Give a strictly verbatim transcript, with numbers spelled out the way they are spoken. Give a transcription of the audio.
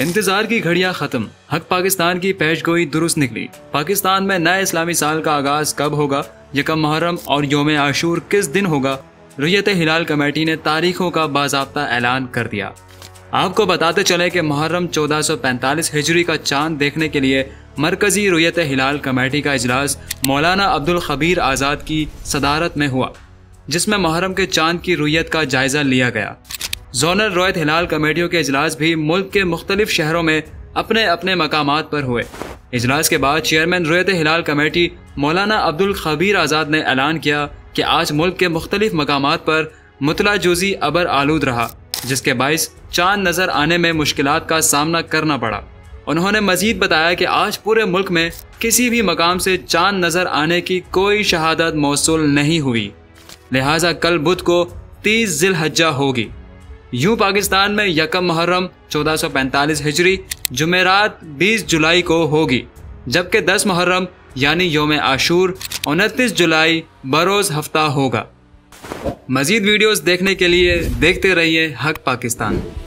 इंतजार की घड़ियां खत्म। हक पाकिस्तान की पेशगोई दुरुस्त निकली। पाकिस्तान में नए इस्लामी साल का आगाज कब होगा, यकम मुहर्रम और योम आशूर किस दिन होगा, रुयत हिलाल कमेटी ने तारीखों का बाज़ाब्ता ऐलान कर दिया। आपको बताते चले कि मुहर्रम चौदह सौ पैंतालीस हिजरी का चांद देखने के लिए मरकजी रुयत हिलाल कमेटी का इजलास मौलाना अब्दुल खबीर आजाद की सदारत में हुआ, जिसमें मुहर्रम के चांद की रुयत का जायजा लिया गया। जोनल रोयत हिलाल कमेटियों के इजलास भी मुल्क के मुख्तलिफ शहरों में अपने अपने मकामात पर हुए। इजलास के बाद चेयरमैन रोयत हिलाल कमेटी मौलाना अब्दुल खबीर आजाद ने ऐलान किया कि आज मुल्क के मुख्तलिफ मकामात पर मुतला जुजी अबर आलूद रहा, जिसके बायस चांद नजर आने में मुश्किलात का सामना करना पड़ा। उन्होंने मजीद बताया कि आज पूरे मुल्क में किसी भी मकाम से चांद नजर आने की कोई शहादत मौसूल नहीं हुई, लिहाजा कल बुध को तीस जिलहिज्जा होगी। यूं पाकिस्तान में यकम मुहर्रम चौदह सौ पैंतालीस हिजरी जुमेरात बीस जुलाई को होगी, जबकि दस मुहर्रम यानी योम आशूर उनतीस जुलाई बरोज हफ्ता होगा। मजीद वीडियोस देखने के लिए देखते रहिए हक पाकिस्तान।